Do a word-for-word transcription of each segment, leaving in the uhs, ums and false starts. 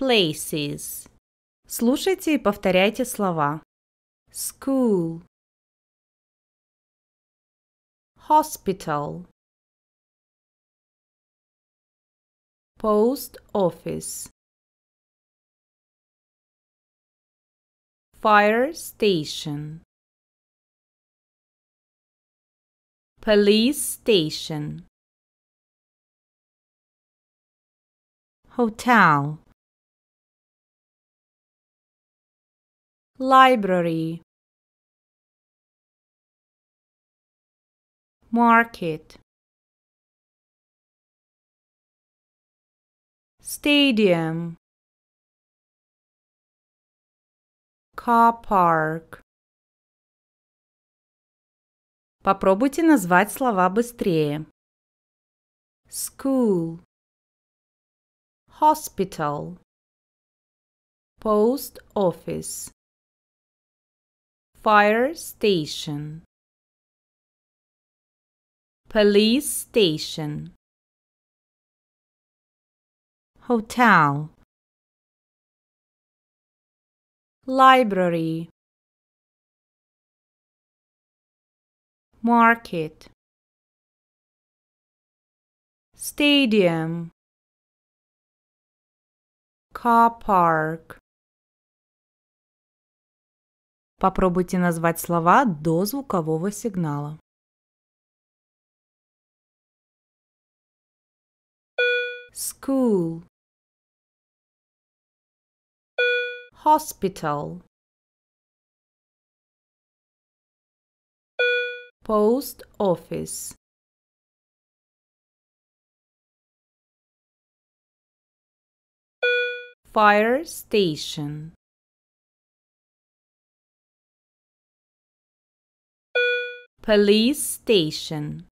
places. Слушайте и повторяйте слова. School, hospital, post office, fire station, police station, hotel, library, market, stadium, car park. Попробуйте назвать слова быстрее. School, hospital, post office, fire station, police station, hotel, library, market, stadium, car park. Попробуйте назвать слова до звукового сигнала. School, hospital, post office, fire station, police station,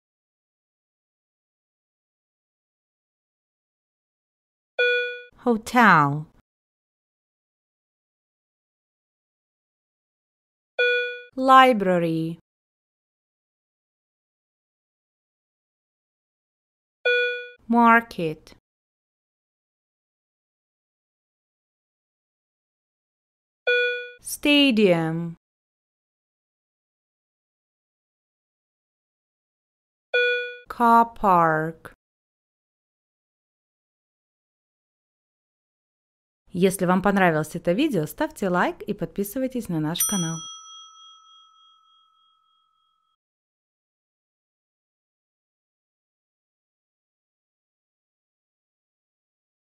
hotel, library, market, stadium, car park. Если вам понравилось это видео, ставьте лайк и подписывайтесь на наш канал.